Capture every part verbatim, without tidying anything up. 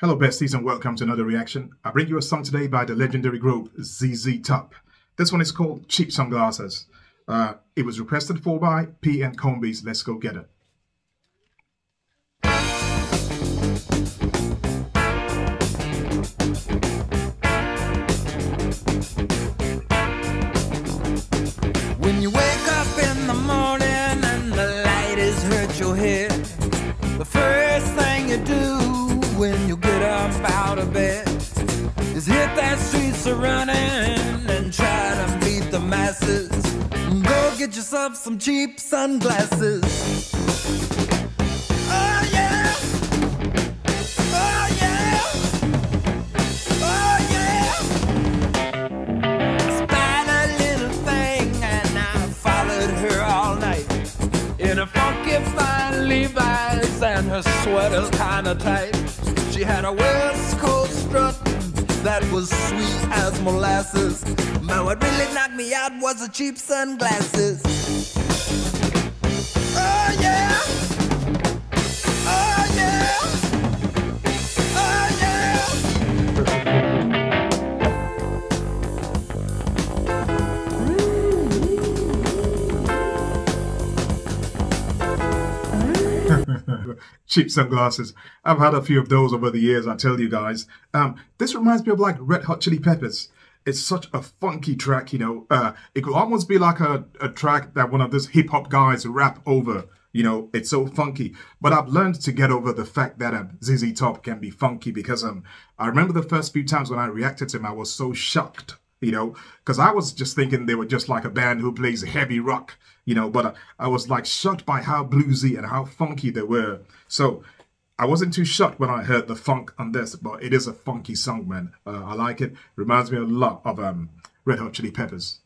Hello besties and welcome to another reaction. I bring you a song today by the legendary group Z Z Top. This one is called Cheap Sunglasses. Uh, it was requested for by P and Combi's Let's Go Get It. When you wake up in the morning and the light has hurt your head, the first thing you do when you get up out of bed is hit that streets are running and try to beat the masses. Go get yourself some cheap sunglasses. Oh yeah, oh yeah, oh yeah. I spied a little thing and I followed her all night in a funky fine Levi's and her sweater's kinda tight. She had a West Coast strut that was sweet as molasses. But what really knocked me out was the cheap sunglasses. Oh yeah, oh yeah, oh yeah. Cheap sunglasses. I've had a few of those over the years, I tell you guys. Um, this reminds me of like Red Hot Chili Peppers. It's such a funky track, you know. Uh, it could almost be like a, a track that one of those hip hop guys rap over. You know, it's so funky. But I've learned to get over the fact that um, Z Z Top can be funky because um, I remember the first few times when I reacted to him, I was so shocked. You know, because I was just thinking they were just like a band who plays heavy rock, you know, but I, I was like shocked by how bluesy and how funky they were. So I wasn't too shocked when I heard the funk on this, but it is a funky song, man. Uh, I like it. Reminds me a lot of um, Red Hot Chili Peppers.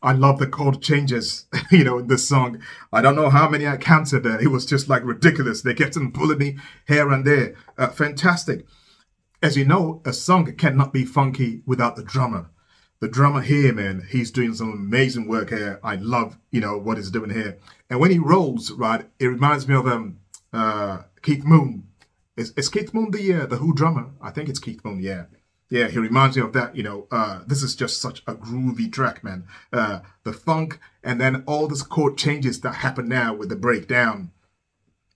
I love the chord changes, you know, in this song. I don't know how many I counted there. It was just like ridiculous. They kept on pulling me here and there. Uh, fantastic. As you know, a song cannot be funky without the drummer. The drummer here, man, he's doing some amazing work here. I love, you know, what he's doing here. And when he rolls, right, it reminds me of um, uh, Keith Moon. Is, is Keith Moon the, uh, the Who drummer? I think it's Keith Moon, yeah. Yeah, he reminds me of that, you know. Uh, this is just such a groovy track, man. Uh, the funk and then all this chord changes that happen now with the breakdown.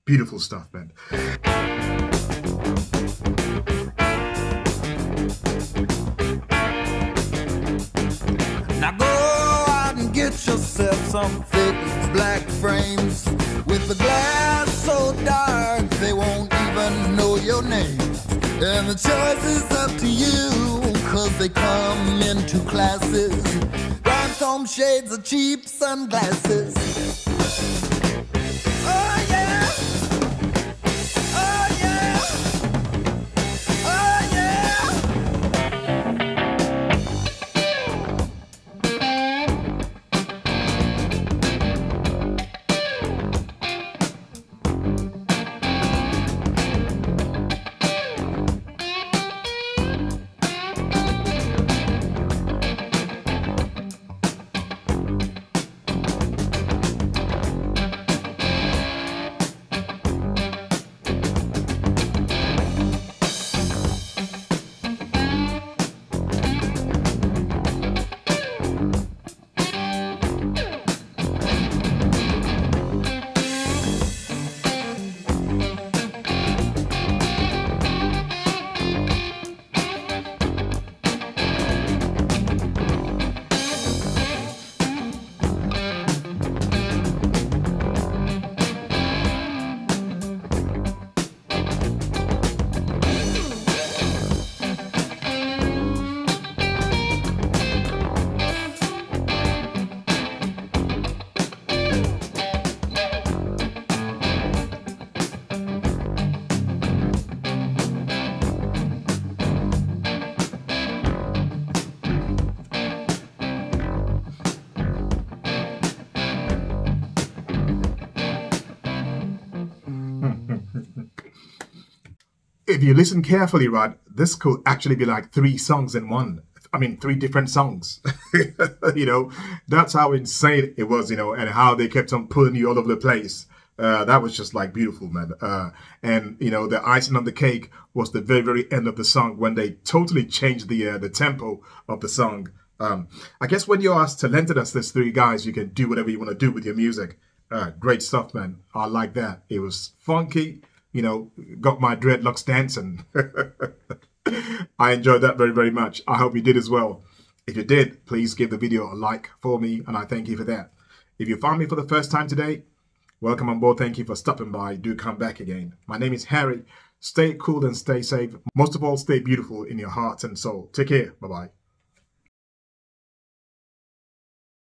Beautiful stuff, man. Now go out and get yourself some thick black frames with the glass so dark they won't even know your name. And the choice is up to you, cause they come in two classes. Rhinestone shades of cheap sunglasses. Oh yeah, if you listen carefully, Rod, this could actually be like three songs in one. I mean, three different songs. You know, that's how insane it was, you know, and how they kept on pulling you all over the place. Uh, that was just like beautiful, man. Uh, and, you know, the icing on the cake was the very, very end of the song when they totally changed the uh, the tempo of the song. Um, I guess when you're as talented as these three guys, you can do whatever you want to do with your music. Uh, great stuff, man. I like that. It was funky, you know, got my dreadlocks dancing. I enjoyed that very, very much. I hope you did as well. If you did, please give the video a like for me, and I thank you for that. If you found me for the first time today, welcome on board. Thank you for stopping by. Do come back again. My name is Harry. Stay cool and stay safe. Most of all, stay beautiful in your heart and soul. Take care. Bye-bye.